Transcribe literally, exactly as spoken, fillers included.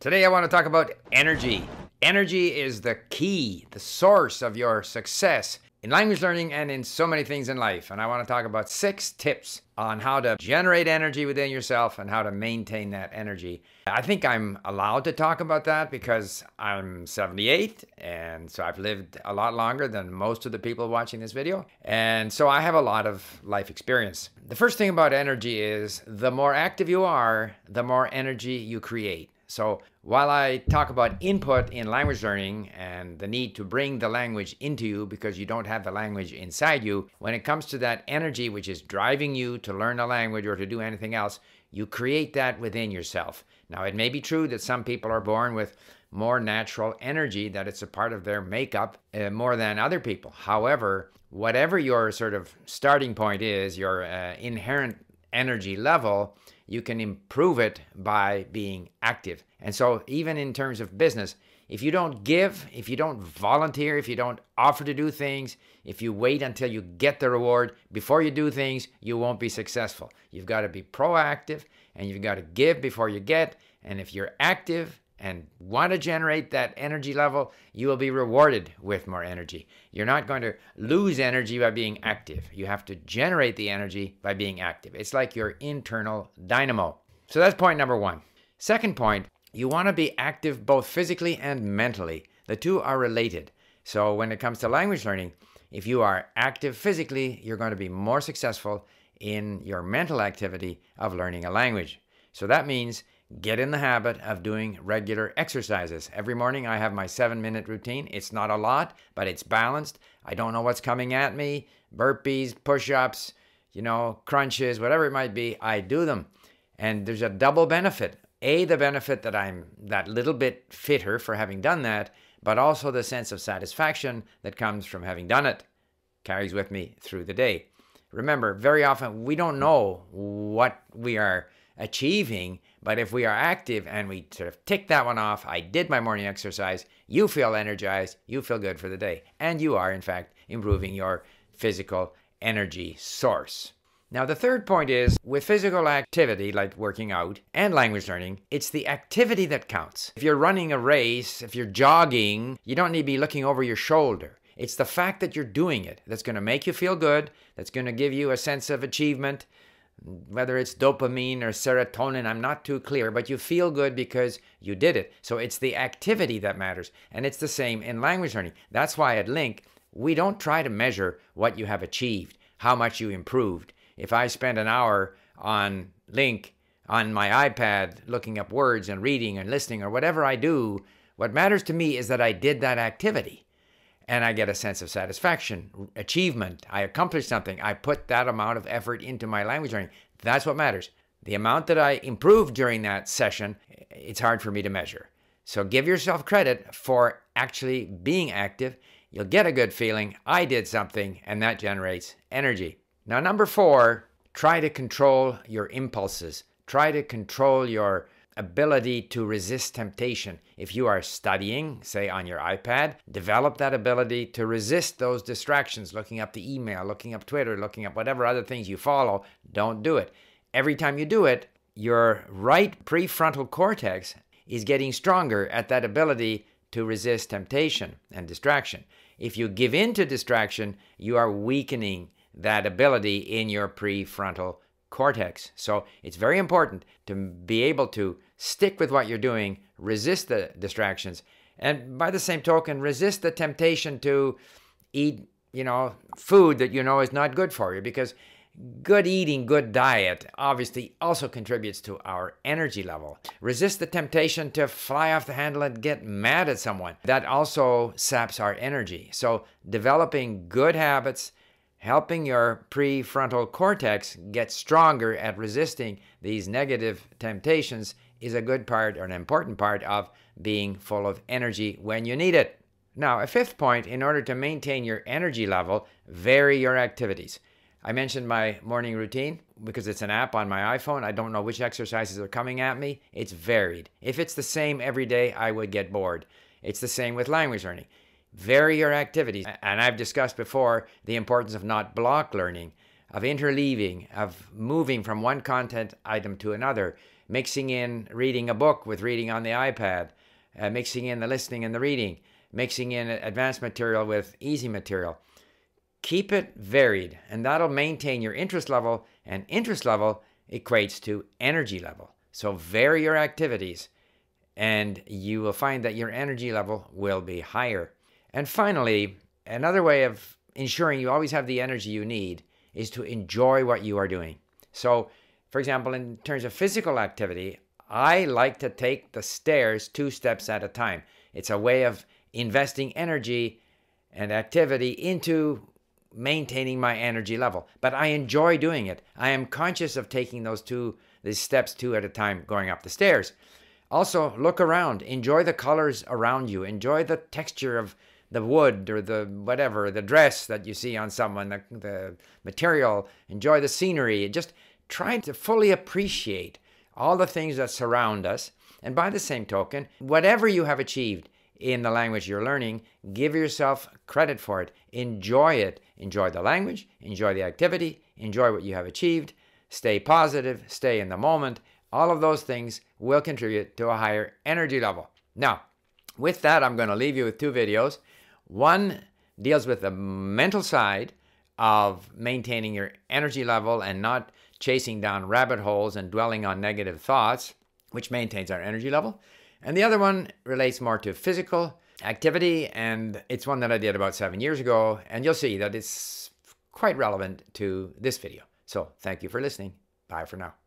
Today I want to talk about energy. Energy is the key, the source of your success in language learning and in so many things in life. And I want to talk about six tips on how to generate energy within yourself and how to maintain that energy. I think I'm allowed to talk about that because I'm seventy-eight, and so I've lived a lot longer than most of the people watching this video. And so I have a lot of life experience. The first thing about energy is the more active you are, the more energy you create. So while I talk about input in language learning and the need to bring the language into you because you don't have the language inside you, when it comes to that energy which is driving you to learn a language or to do anything else, you create that within yourself. Now, it may be true that some people are born with more natural energy, that it's a part of their makeup uh, more than other people. However, whatever your sort of starting point is, your uh, inherent energy level, you can improve it by being active. And so even in terms of business, if you don't give, if you don't volunteer, if you don't offer to do things, if you wait until you get the reward before you do things, you won't be successful. You've got to be proactive, and you've got to give before you get. And if you're active and want to generate that energy level, you will be rewarded with more energy. You're not going to lose energy by being active. You have to generate the energy by being active. It's like your internal dynamo. So that's point number one. Second point, you want to be active both physically and mentally. The two are related. So when it comes to language learning, if you are active physically, you're going to be more successful in your mental activity of learning a language. So that means get in the habit of doing regular exercises. Every morning I have my seven minute routine. It's not a lot, but it's balanced. I don't know what's coming at me. Burpees, push-ups, you know, crunches, whatever it might be, I do them. And there's a double benefit. A, the benefit that I'm that little bit fitter for having done that, but also the sense of satisfaction that comes from having done it carries with me through the day. Remember, very often we don't know what we are achieving, but if we are active and we sort of tick that one off, I did my morning exercise, you feel energized, you feel good for the day, and you are in fact improving your physical energy source. Now the third point is, with physical activity like working out and language learning, it's the activity that counts. If you're running a race, if you're jogging, you don't need to be looking over your shoulder. It's the fact that you're doing it that's going to make you feel good, that's going to give you a sense of achievement. Whether it's dopamine or serotonin, I'm not too clear, but you feel good because you did it. So it's the activity that matters. And it's the same in language learning. That's why at LingQ, we don't try to measure what you have achieved, how much you improved. If I spend an hour on LingQ, on my iPad, looking up words and reading and listening or whatever I do, what matters to me is that I did that activity. And I get a sense of satisfaction, achievement. I accomplished something. I put that amount of effort into my language learning. That's what matters. The amount that I improved during that session, it's hard for me to measure. So give yourself credit for actually being active. You'll get a good feeling. I did something, and that generates energy. Now, number four, try to control your impulses. Try to control your ability to resist temptation. If you are studying, say on your iPad, develop that ability to resist those distractions, looking up the email, looking up Twitter, looking up whatever other things you follow. Don't do it. Every time you do it, your right prefrontal cortex is getting stronger at that ability to resist temptation and distraction. If you give in to distraction, you are weakening that ability in your prefrontal cortex. So it's very important to be able to stick with what you're doing, resist the distractions, and by the same token, resist the temptation to eat, you know, food that you know is not good for you, because good eating, good diet obviously also contributes to our energy level. Resist the temptation to fly off the handle and get mad at someone. That also saps our energy. So developing good habits, helping your prefrontal cortex get stronger at resisting these negative temptations, is a good part or an important part of being full of energy when you need it. Now, a fifth point, in order to maintain your energy level, vary your activities. I mentioned my morning routine because it's an app on my iPhone. I don't know which exercises are coming at me. It's varied. If it's the same every day, I would get bored. It's the same with language learning. Vary your activities. And I've discussed before the importance of not block learning, of interleaving, of moving from one content item to another, mixing in reading a book with reading on the iPad, uh, mixing in the listening and the reading, mixing in advanced material with easy material. Keep it varied, and that'll maintain your interest level, and interest level equates to energy level. So vary your activities, and you will find that your energy level will be higher. And finally, another way of ensuring you always have the energy you need is to enjoy what you are doing. So, for example, in terms of physical activity, I like to take the stairs two steps at a time. It's a way of investing energy and activity into maintaining my energy level. But I enjoy doing it. I am conscious of taking those two, these steps two at a time going up the stairs. Also, look around. Enjoy the colors around you. Enjoy the texture of the wood or the whatever, the dress that you see on someone, the, the material. Enjoy the scenery. Just try to fully appreciate all the things that surround us. And by the same token, whatever you have achieved in the language you're learning, give yourself credit for it. Enjoy it. Enjoy the language. Enjoy the activity. Enjoy what you have achieved. Stay positive. Stay in the moment. All of those things will contribute to a higher energy level. Now, with that, I'm going to leave you with two videos. One deals with the mental side of maintaining your energy level and not chasing down rabbit holes and dwelling on negative thoughts, which maintains our energy level. And the other one relates more to physical activity, and it's one that I did about seven years ago, and you'll see that it's quite relevant to this video. So thank you for listening. Bye for now.